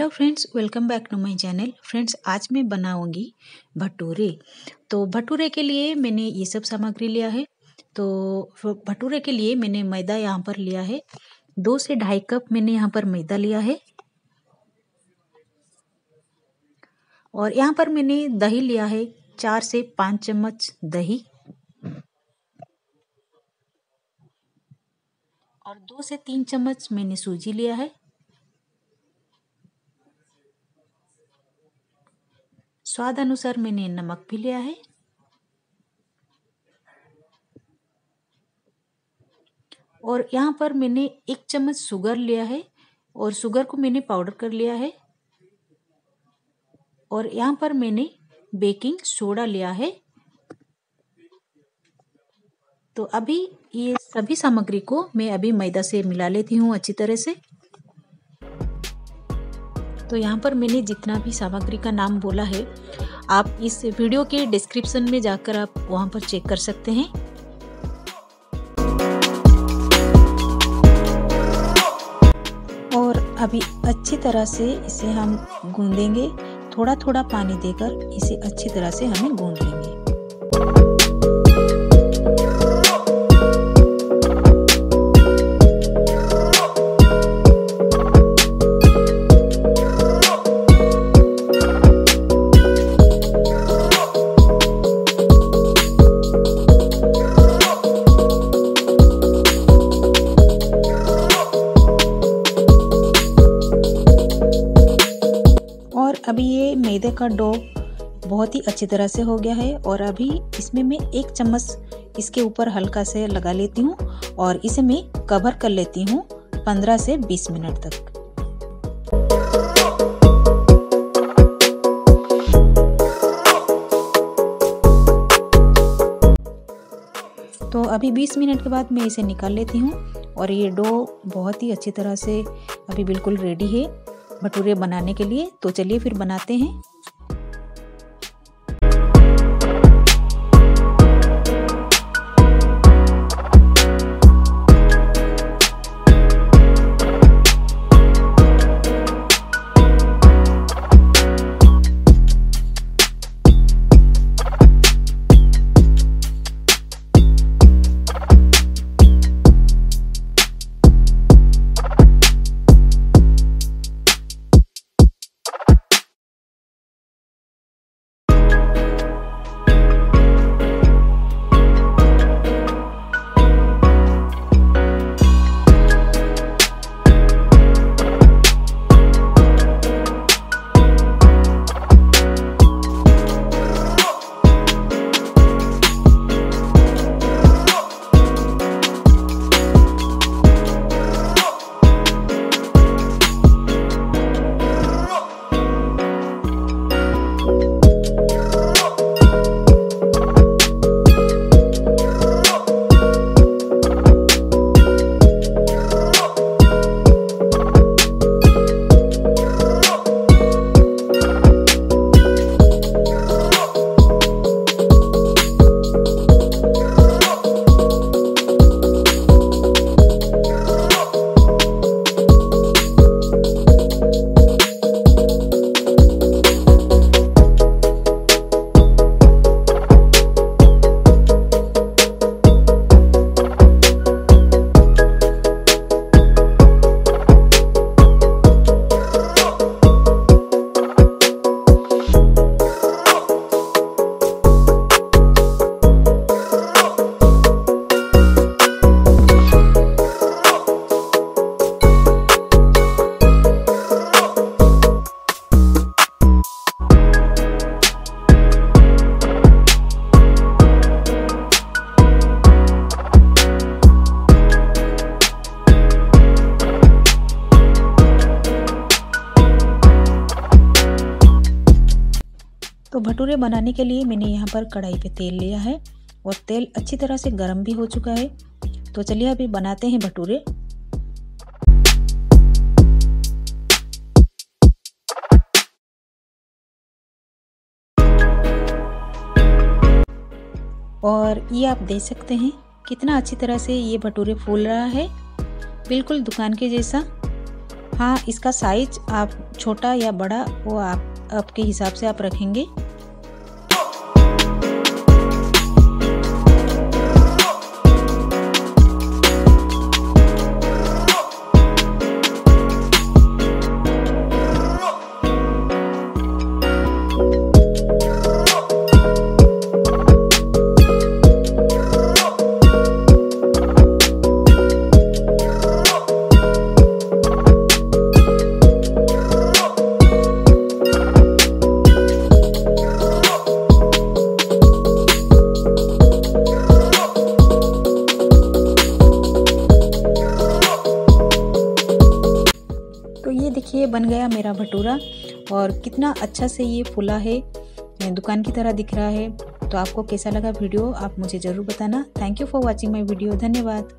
Hello friends, welcome back to my channel. Friends, आज मैं बनाऊंगी भटूरे। तो भटूरे के लिए मैंने ये सब सामग्री लिया है। तो भटूरे के लिए मैंने मैदा यहाँ पर लिया है, 2 से ढाई कप मैंने यहाँ पर मैदा लिया है। और यहाँ पर मैंने दही लिया है, 4 से 5 चम्मच दही। और 2 से 3 चम्मच मैंने सूजी लिया है। स्वाद अनुसार मैंने नमक भी लिया है। और यहाँ पर मैंने 1 चम्मच शुगर लिया है और शुगर को मैंने पाउडर कर लिया है। और यहाँ पर मैंने बेकिंग सोडा लिया है। तो अभी ये सभी सामग्री को मैं अभी मैदा से मिला लेती हूँ अच्छी तरह से। तो यहाँ पर मैंने जितना भी सामग्री का नाम बोला है, आप इस वीडियो के डिस्क्रिप्शन में जाकर आप वहाँ पर चेक कर सकते हैं। और अभी अच्छी तरह से इसे हम गूंदेंगे, थोड़ा थोड़ा पानी देकर इसे अच्छी तरह से हमें गूंद लेंगे। अभी ये मैदे का डो बहुत ही अच्छी तरह से हो गया है। और अभी इसमें मैं 1 चम्मच इसके ऊपर हल्का से लगा लेती हूँ और इसे मैं कवर कर लेती हूँ 15 से 20 मिनट तक। तो अभी 20 मिनट के बाद मैं इसे निकाल लेती हूँ। और ये डो बहुत ही अच्छी तरह से अभी बिल्कुल रेडी है भटूरे बनाने के लिए। तो चलिए फिर बनाते हैं। तो भटूरे बनाने के लिए मैंने यहाँ पर कढ़ाई पे तेल लिया है और तेल अच्छी तरह से गर्म भी हो चुका है। तो चलिए अभी बनाते हैं भटूरे। और ये आप देख सकते हैं कितना अच्छी तरह से ये भटूरे फूल रहा है, बिल्कुल दुकान के जैसा। हाँ, इसका साइज आप छोटा या बड़ा वो आप आपके हिसाब से आप रखेंगे। देखिए बन गया मेरा भटूरा और कितना अच्छा से ये फूला है, दुकान की तरह दिख रहा है। तो आपको कैसा लगा वीडियो आप मुझे ज़रूर बताना। Thank you for watching my video. धन्यवाद।